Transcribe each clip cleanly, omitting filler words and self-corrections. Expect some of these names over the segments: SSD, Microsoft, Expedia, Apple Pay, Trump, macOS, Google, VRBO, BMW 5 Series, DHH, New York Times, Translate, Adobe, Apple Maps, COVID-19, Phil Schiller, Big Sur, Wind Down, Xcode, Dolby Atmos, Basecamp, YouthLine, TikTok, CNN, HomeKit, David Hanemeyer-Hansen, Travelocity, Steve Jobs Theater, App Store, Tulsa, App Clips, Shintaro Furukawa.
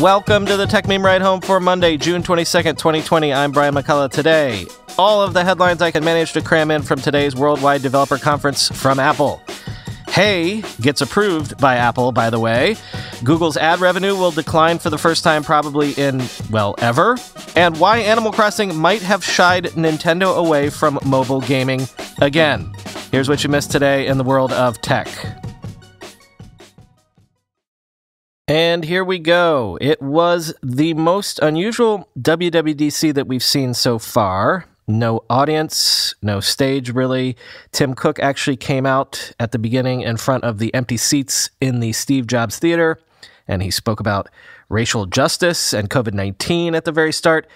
Welcome to the Tech Meme Ride Home for Monday, June 22nd, 2020. I'm Brian McCullough. Today, all of the headlines I can manage to cram in from today's Worldwide Developer Conference from Apple. Hey gets approved by Apple, by the way. Google's ad revenue will decline for the first time probably in, well, ever. And why Animal Crossing might have shied Nintendo away from mobile gaming again. Here's what you missed today in the world of tech. And here we go. It was the most unusual WWDC that we've seen so far. No audience, no stage, really. Tim Cook actually came out at the beginning in front of the empty seats in the Steve Jobs Theater, and he spoke about racial justice and COVID-19 at the very start.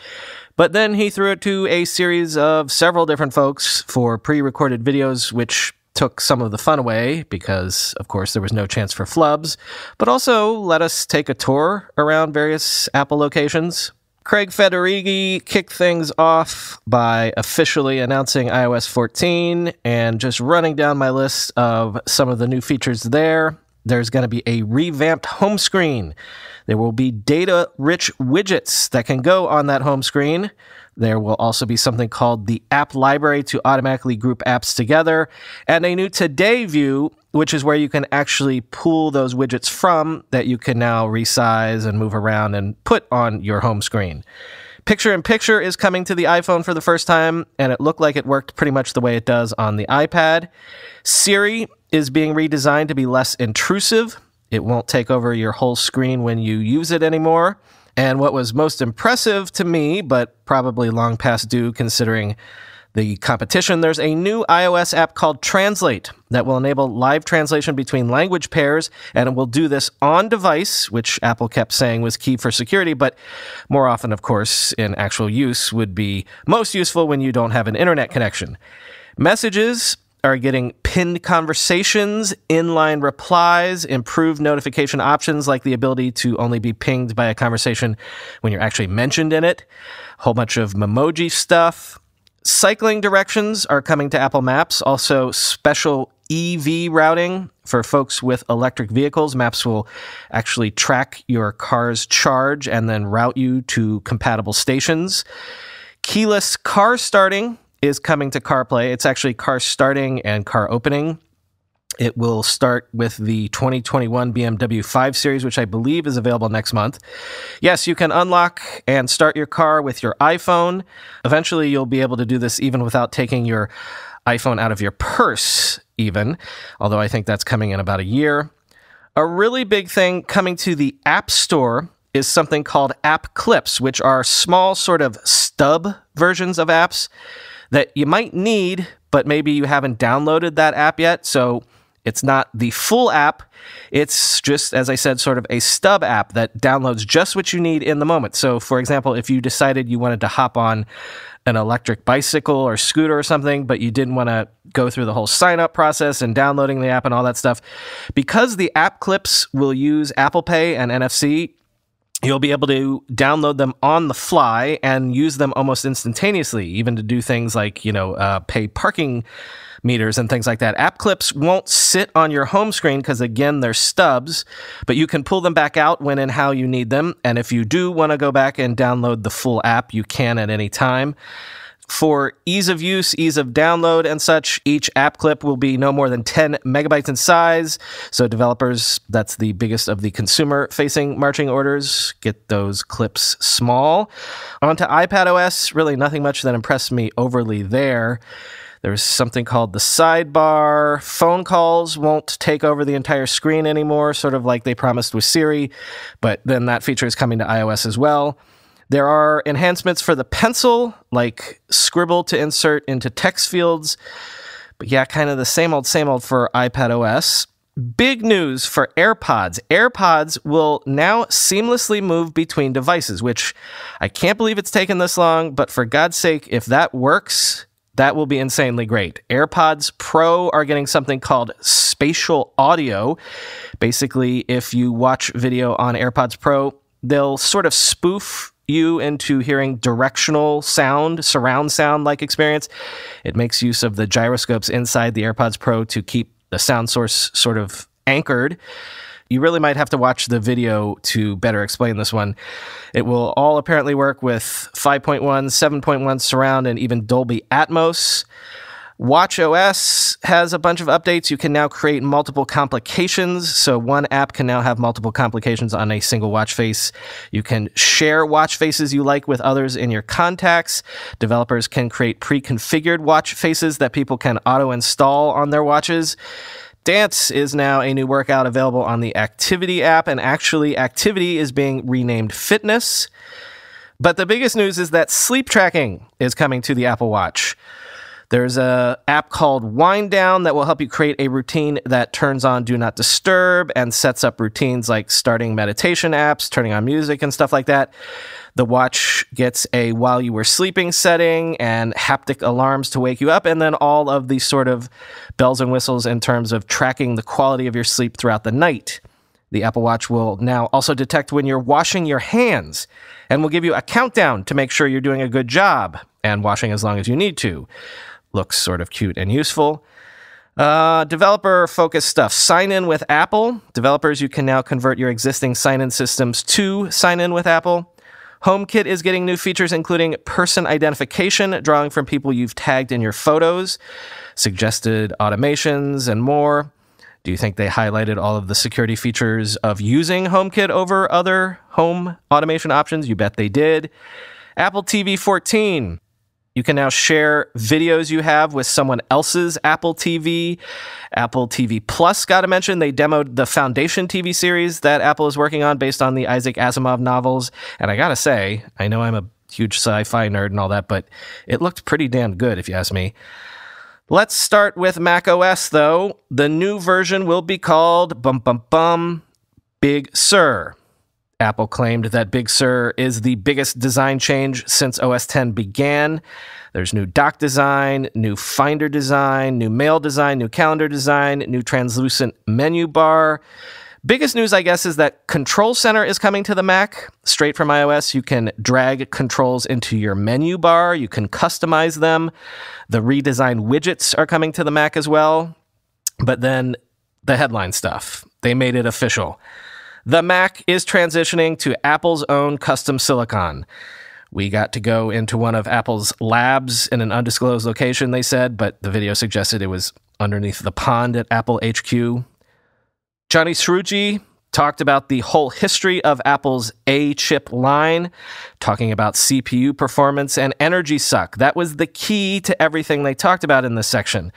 But then he threw it to a series of several different folks for pre-recorded videos, which took some of the fun away because, of course, there was no chance for flubs, but also let us take a tour around various Apple locations. Craig Federighi kicked things off by officially announcing iOS 14 and just running down my list of some of the new features there. There's going to be a revamped home screen. There will be data-rich widgets that can go on that home screen. There will also be something called the App Library to automatically group apps together, and a new Today view, which is where you can actually pull those widgets from that you can now resize and move around and put on your home screen. Picture-in-picture is coming to the iPhone for the first time, and it looked like it worked pretty much the way it does on the iPad. Siri is being redesigned to be less intrusive. It won't take over your whole screen when you use it anymore. And what was most impressive to me, but probably long past due considering the competition, there's a new iOS app called Translate that will enable live translation between language pairs, and it will do this on device, which Apple kept saying was key for security, but more often, of course, in actual use would be most useful when you don't have an internet connection. Messages are getting pinned conversations, inline replies, improved notification options like the ability to only be pinged by a conversation when you're actually mentioned in it, a whole bunch of Memoji stuff. Cycling directions are coming to Apple Maps, also special EV routing for folks with electric vehicles. Maps will actually track your car's charge and then route you to compatible stations. Keyless car starting is coming to CarPlay. It's actually car starting and car opening. It will start with the 2021 BMW 5 Series, which I believe is available next month. Yes, you can unlock and start your car with your iPhone. Eventually, you'll be able to do this even without taking your iPhone out of your purse, even, although I think that's coming in about a year. A really big thing coming to the App Store is something called App Clips, which are small sort of stub versions of apps that you might need, but maybe you haven't downloaded that app yet, so it's not the full app. It's just, as I said, sort of a stub app that downloads just what you need in the moment. So, for example, if you decided you wanted to hop on an electric bicycle or scooter or something, but you didn't want to go through the whole sign-up process and downloading the app and all that stuff, because the app clips will use Apple Pay and NFC, you'll be able to download them on the fly and use them almost instantaneously, even to do things like, pay parking meters and things like that. App clips won't sit on your home screen because, again, they're stubs, but you can pull them back out when and how you need them. And if you do want to go back and download the full app, you can at any time. For ease of use, ease of download, and such, each app clip will be no more than 10 megabytes in size. So developers, that's the biggest of the consumer-facing marching orders, get those clips small. On to iPadOS, really nothing much that impressed me overly there. There's something called the sidebar. Phone calls won't take over the entire screen anymore, sort of like they promised with Siri, but then that feature is coming to iOS as well. There are enhancements for the pencil, like scribble to insert into text fields. But yeah, kind of the same old for iPadOS. Big news for AirPods. AirPods will now seamlessly move between devices, which I can't believe it's taken this long, but for God's sake, if that works, that will be insanely great. AirPods Pro are getting something called spatial audio. Basically, if you watch video on AirPods Pro, they'll sort of spoof you into hearing directional sound, surround sound-like experience. It makes use of the gyroscopes inside the AirPods Pro to keep the sound source sort of anchored. You really might have to watch the video to better explain this one. It will all apparently work with 5.1, 7.1 surround, and even Dolby Atmos. Watch OS has a bunch of updates. You can now create multiple complications. So one app can now have multiple complications on a single watch face. You can share watch faces you like with others in your contacts. Developers can create pre-configured watch faces that people can auto-install on their watches. Dance is now a new workout available on the Activity app, and actually Activity is being renamed Fitness. But the biggest news is that sleep tracking is coming to the Apple Watch. There's an app called Wind Down that will help you create a routine that turns on Do Not Disturb and sets up routines like starting meditation apps, turning on music, and stuff like that. The watch gets a while you were sleeping setting and haptic alarms to wake you up, and then all of these sort of bells and whistles in terms of tracking the quality of your sleep throughout the night. The Apple Watch will now also detect when you're washing your hands and will give you a countdown to make sure you're doing a good job and washing as long as you need to. Looks sort of cute and useful. Developer-focused stuff. Sign-in with Apple. Developers, you can now convert your existing sign-in systems to sign-in with Apple. HomeKit is getting new features, including person identification, drawing from people you've tagged in your photos, suggested automations, and more. Do you think they highlighted all of the security features of using HomeKit over other home automation options? You bet they did. Apple TV 14. You can now share videos you have with someone else's Apple TV. Apple TV Plus, gotta mention, they demoed the Foundation TV series that Apple is working on based on the Isaac Asimov novels. And I gotta say, I know I'm a huge sci-fi nerd and all that, but it looked pretty damn good if you ask me. Let's start with macOS, though. The new version will be called Big Sur. Apple claimed that Big Sur is the biggest design change since OS X began. There's new dock design, new Finder design, new Mail design, new Calendar design, new translucent menu bar. Biggest news, I guess, is that Control Center is coming to the Mac. Straight from iOS, you can drag controls into your menu bar. You can customize them. The redesigned widgets are coming to the Mac as well. But then the headline stuff. They made it official. The Mac is transitioning to Apple's own custom silicon. We got to go into one of Apple's labs in an undisclosed location, they said, but the video suggested it was underneath the pond at Apple HQ. Johnny Srugi talked about the whole history of Apple's A-chip line, talking about CPU performance and energy suck. That was the key to everything they talked about in this section.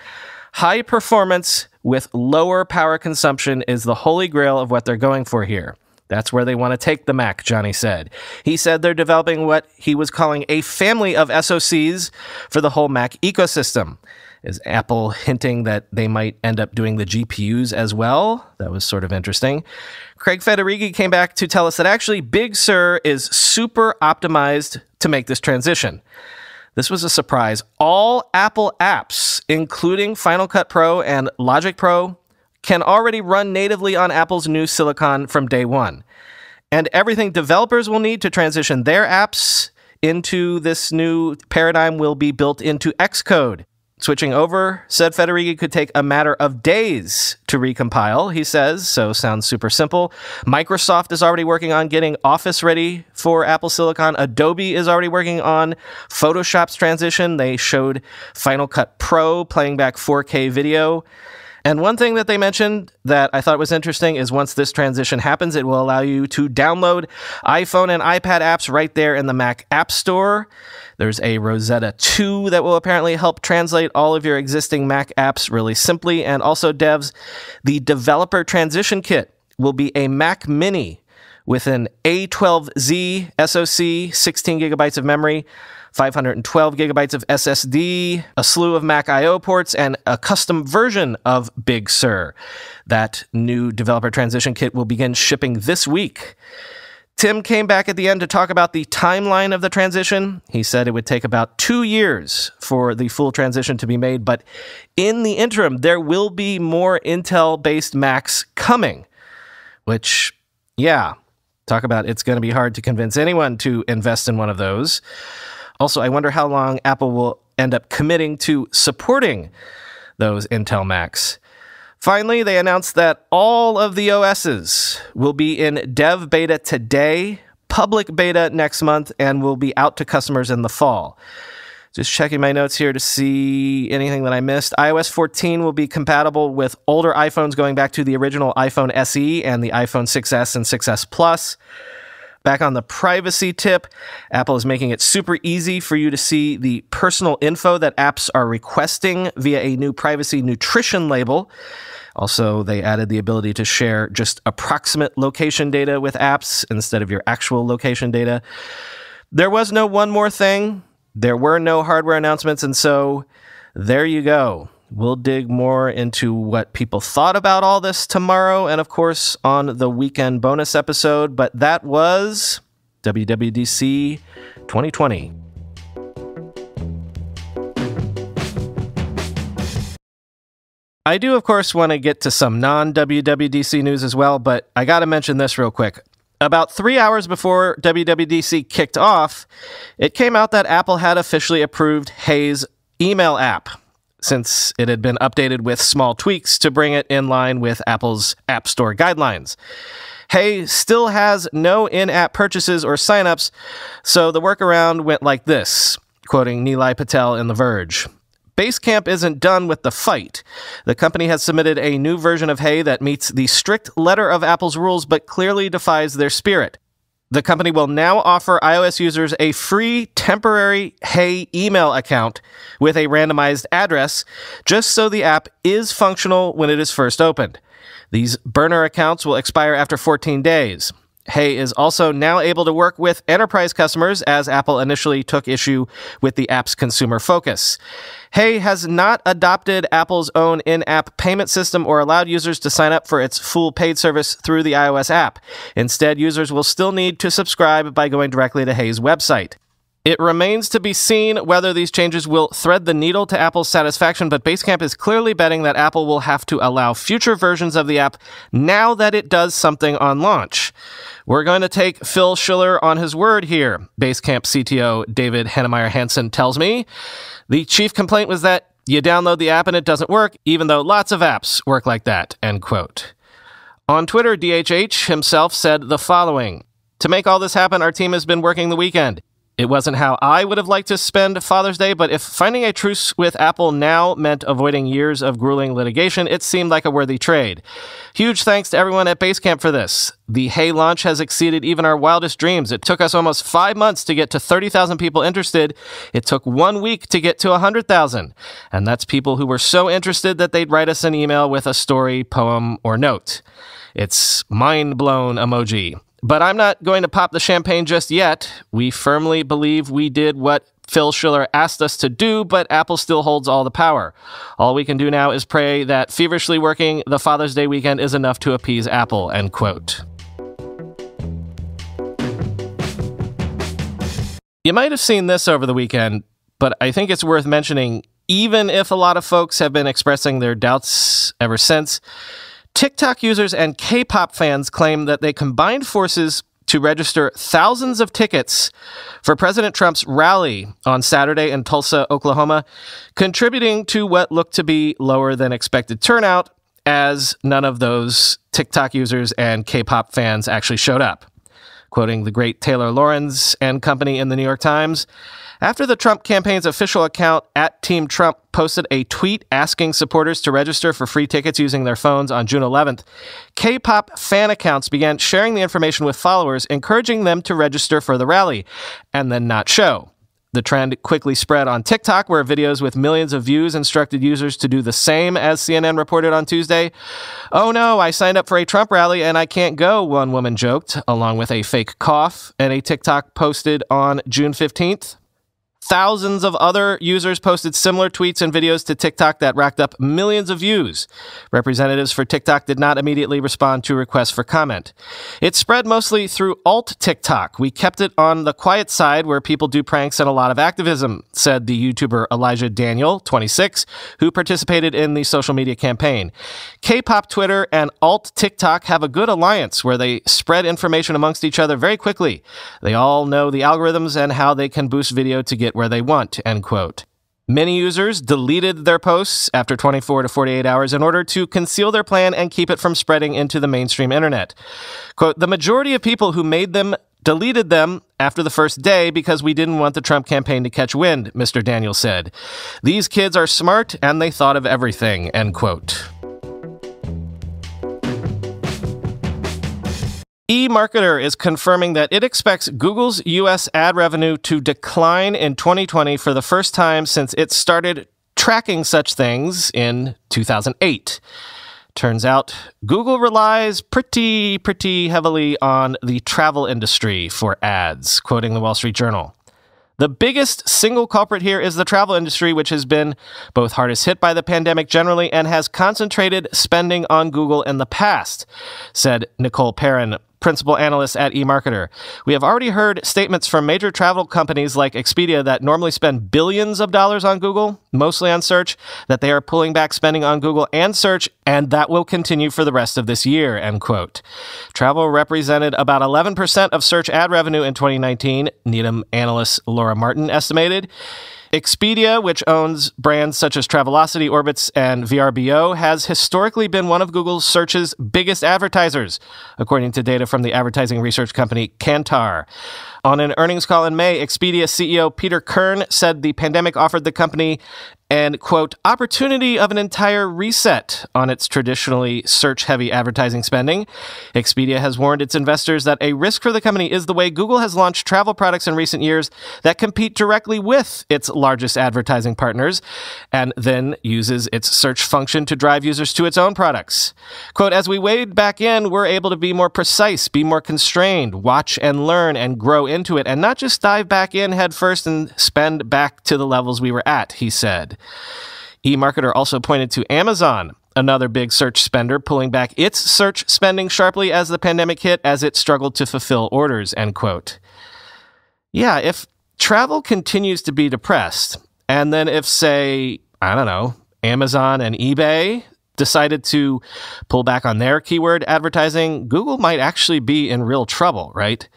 High performance with lower power consumption is the holy grail of what they're going for here. That's where they want to take the Mac, Johnny said. He said they're developing what he was calling a family of SoCs for the whole Mac ecosystem. Is Apple hinting that they might end up doing the GPUs as well? That was sort of interesting. Craig Federighi came back to tell us that actually Big Sur is super optimized to make this transition. This was a surprise. All Apple apps, including Final Cut Pro and Logic Pro, can already run natively on Apple's new silicon from day one. And everything developers will need to transition their apps into this new paradigm will be built into Xcode. Switching over, said Federighi, could take a matter of days to recompile, he says, so sounds super simple. Microsoft is already working on getting Office ready for Apple Silicon. Adobe is already working on Photoshop's transition. They showed Final Cut Pro playing back 4K video. And one thing that they mentioned that I thought was interesting is once this transition happens, it will allow you to download iPhone and iPad apps right there in the Mac App Store. There's a Rosetta 2 that will apparently help translate all of your existing Mac apps really simply. And also, devs, the developer transition kit will be a Mac Mini with an A12Z SoC, 16 gigabytes of memory, 512 gigabytes of SSD, a slew of Mac I/O ports, and a custom version of Big Sur. That new developer transition kit will begin shipping this week. Tim came back at the end to talk about the timeline of the transition. He said it would take about 2 years for the full transition to be made, but in the interim, there will be more Intel-based Macs coming, which, yeah, talk about it's going to be hard to convince anyone to invest in one of those. Also, I wonder how long Apple will end up committing to supporting those Intel Macs. Finally, they announced that all of the OSs will be in dev beta today, public beta next month, and will be out to customers in the fall. Just checking my notes here to see anything that I missed. iOS 14 will be compatible with older iPhones going back to the original iPhone SE and the iPhone 6s and 6s Plus. Back on the privacy tip, Apple is making it super easy for you to see the personal info that apps are requesting via a new privacy nutrition label. Also, they added the ability to share just approximate location data with apps instead of your actual location data. There was no one more thing. There were no hardware announcements, and so there you go. We'll dig more into what people thought about all this tomorrow and, of course, on the weekend bonus episode. But that was WWDC 2020. I do, of course, want to get to some non-WWDC news as well, but I got to mention this real quick. About 3 hours before WWDC kicked off, it came out that Apple had officially approved Hey's email app, since it had been updated with small tweaks to bring it in line with Apple's App Store guidelines. Hey still has no in-app purchases or signups, so the workaround went like this, quoting Neelai Patel in The Verge. Basecamp isn't done with the fight. The company has submitted a new version of Hey that meets the strict letter of Apple's rules but clearly defies their spirit. The company will now offer iOS users a free temporary Hey email account with a randomized address, just so the app is functional when it is first opened. These burner accounts will expire after 14 days. Hey is also now able to work with enterprise customers, as Apple initially took issue with the app's consumer focus. Hey has not adopted Apple's own in-app payment system or allowed users to sign up for its full paid service through the iOS app. Instead, users will still need to subscribe by going directly to Hey's website. It remains to be seen whether these changes will thread the needle to Apple's satisfaction, but Basecamp is clearly betting that Apple will have to allow future versions of the app now that it does something on launch. We're going to take Phil Schiller on his word here, Basecamp CTO David Hanemeyer-Hansen tells me. The chief complaint was that you download the app and it doesn't work, even though lots of apps work like that, end quote. On Twitter, DHH himself said the following. To make all this happen, our team has been working the weekend. It wasn't how I would have liked to spend Father's Day, but if finding a truce with Apple now meant avoiding years of grueling litigation, it seemed like a worthy trade. Huge thanks to everyone at Basecamp for this. The Hey launch has exceeded even our wildest dreams. It took us almost 5 months to get to 30,000 people interested. It took 1 week to get to 100,000. And that's people who were so interested that they'd write us an email with a story, poem, or note. It's mind-blown emoji. But I'm not going to pop the champagne just yet. We firmly believe we did what Phil Schiller asked us to do, but Apple still holds all the power. All we can do now is pray that feverishly working the Father's Day weekend is enough to appease Apple, end quote. You might have seen this over the weekend, but I think it's worth mentioning, even if a lot of folks have been expressing their doubts ever since. TikTok users and K-pop fans claim that they combined forces to register thousands of tickets for President Trump's rally on Saturday in Tulsa, Oklahoma, contributing to what looked to be lower than expected turnout, as none of those TikTok users and K-pop fans actually showed up. Quoting the great Taylor Laurens and company in the New York Times, after the Trump campaign's official account, @TeamTrump, posted a tweet asking supporters to register for free tickets using their phones on June 11th, K-pop fan accounts began sharing the information with followers, encouraging them to register for the rally, and then not show. The trend quickly spread on TikTok, where videos with millions of views instructed users to do the same, as CNN reported on Tuesday. Oh no, I signed up for a Trump rally and I can't go, one woman joked, along with a fake cough, and a TikTok posted on June 15th. Thousands of other users posted similar tweets and videos to TikTok that racked up millions of views. Representatives for TikTok did not immediately respond to requests for comment. It spread mostly through alt TikTok. We kept it on the quiet side where people do pranks and a lot of activism, said the YouTuber Elijah Daniel, 26, who participated in the social media campaign. K-pop Twitter and alt TikTok have a good alliance where they spread information amongst each other very quickly. They all know the algorithms and how they can boost video to get where they want, end quote. Many users deleted their posts after 24 to 48 hours in order to conceal their plan and keep it from spreading into the mainstream internet. Quote, the majority of people who made them deleted them after the first day because we didn't want the Trump campaign to catch wind, Mr. Daniels said. These kids are smart and they thought of everything, end quote. eMarketer is confirming that it expects Google's U.S. ad revenue to decline in 2020 for the first time since it started tracking such things in 2008. Turns out Google relies pretty heavily on the travel industry for ads, quoting the Wall Street Journal. The biggest single culprit here is the travel industry, which has been both hardest hit by the pandemic generally and has concentrated spending on Google in the past, said Nicole Perrin, principal analyst at eMarketer. We have already heard statements from major travel companies like Expedia that normally spend billions of dollars on Google, mostly on search, that they are pulling back spending on Google and search, and that will continue for the rest of this year, end quote. Travel represented about 11% of search ad revenue in 2019, Needham analyst Laura Martin estimated. Expedia, which owns brands such as Travelocity, Orbitz, and VRBO, has historically been one of Google Search's biggest advertisers, according to data from the advertising research company Kantar. On an earnings call in May, Expedia CEO Peter Kern said the pandemic offered the company an, quote, opportunity of an entire reset on its traditionally search-heavy advertising spending. Expedia has warned its investors that a risk for the company is the way Google has launched travel products in recent years that compete directly with its largest advertising partners and then uses its search function to drive users to its own products. Quote, as we wade back in, we're able to be more precise, be more constrained, watch and learn and grow into it, and not just dive back in head first and spend back to the levels we were at, he said. eMarketer also pointed to Amazon, another big search spender, pulling back its search spending sharply as the pandemic hit as it struggled to fulfill orders, end quote. Yeah, if travel continues to be depressed, and then if, say, I don't know, Amazon and eBay decided to pull back on their keyword advertising, Google might actually be in real trouble, right?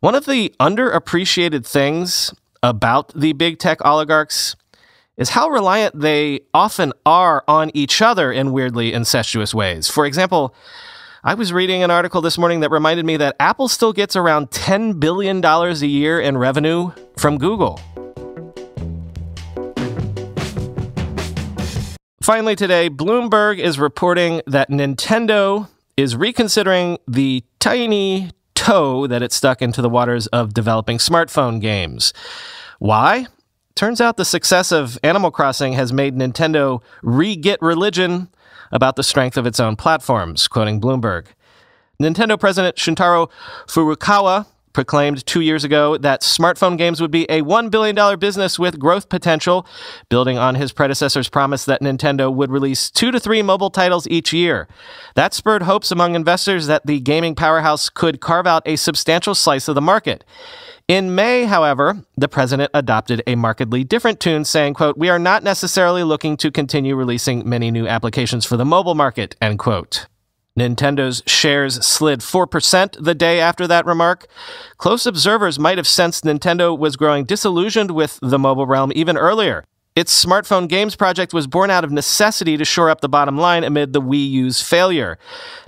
One of the underappreciated things about the big tech oligarchs is how reliant they often are on each other in weirdly incestuous ways. For example, I was reading an article this morning that reminded me that Apple still gets around $10 billion a year in revenue from Google. Finally today, Bloomberg is reporting that Nintendo is reconsidering the tiny toe that it stuck into the waters of developing smartphone games. Why? Turns out the success of Animal Crossing has made Nintendo re-get religion about the strength of its own platforms, quoting Bloomberg. Nintendo president Shintaro Furukawa proclaimed 2 years ago that smartphone games would be a $1 billion business with growth potential, building on his predecessor's promise that Nintendo would release 2 to 3 mobile titles each year. That spurred hopes among investors that the gaming powerhouse could carve out a substantial slice of the market. In May, however, the president adopted a markedly different tune, saying, quote, we are not necessarily looking to continue releasing many new applications for the mobile market, end quote. Nintendo's shares slid 4% the day after that remark. Close observers might have sensed Nintendo was growing disillusioned with the mobile realm even earlier. Its smartphone games project was born out of necessity to shore up the bottom line amid the Wii U's failure.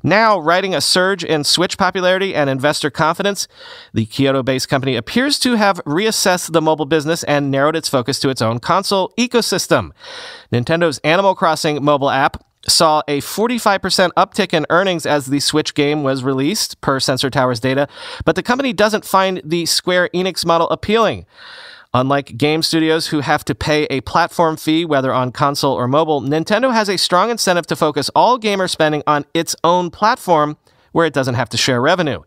Now, riding a surge in Switch popularity and investor confidence, the Kyoto-based company appears to have reassessed the mobile business and narrowed its focus to its own console ecosystem. Nintendo's Animal Crossing mobile app saw a 45% uptick in earnings as the Switch game was released, per Sensor Tower's data, but the company doesn't find the Square Enix model appealing. Unlike game studios who have to pay a platform fee, whether on console or mobile, Nintendo has a strong incentive to focus all gamer spending on its own platform, where it doesn't have to share revenue.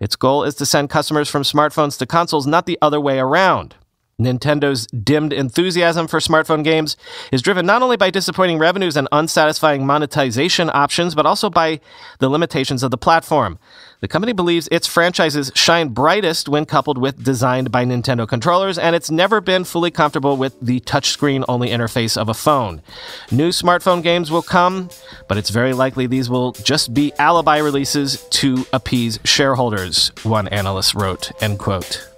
Its goal is to send customers from smartphones to consoles, not the other way around. Nintendo's dimmed enthusiasm for smartphone games is driven not only by disappointing revenues and unsatisfying monetization options, but also by the limitations of the platform. The company believes its franchises shine brightest when coupled with designed by Nintendo controllers, and it's never been fully comfortable with the touchscreen-only interface of a phone. New smartphone games will come, but it's very likely these will just be alibi releases to appease shareholders, one analyst wrote, end quote.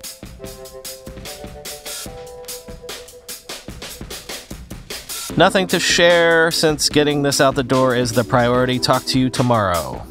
Nothing to share since getting this out the door is the priority. Talk to you tomorrow.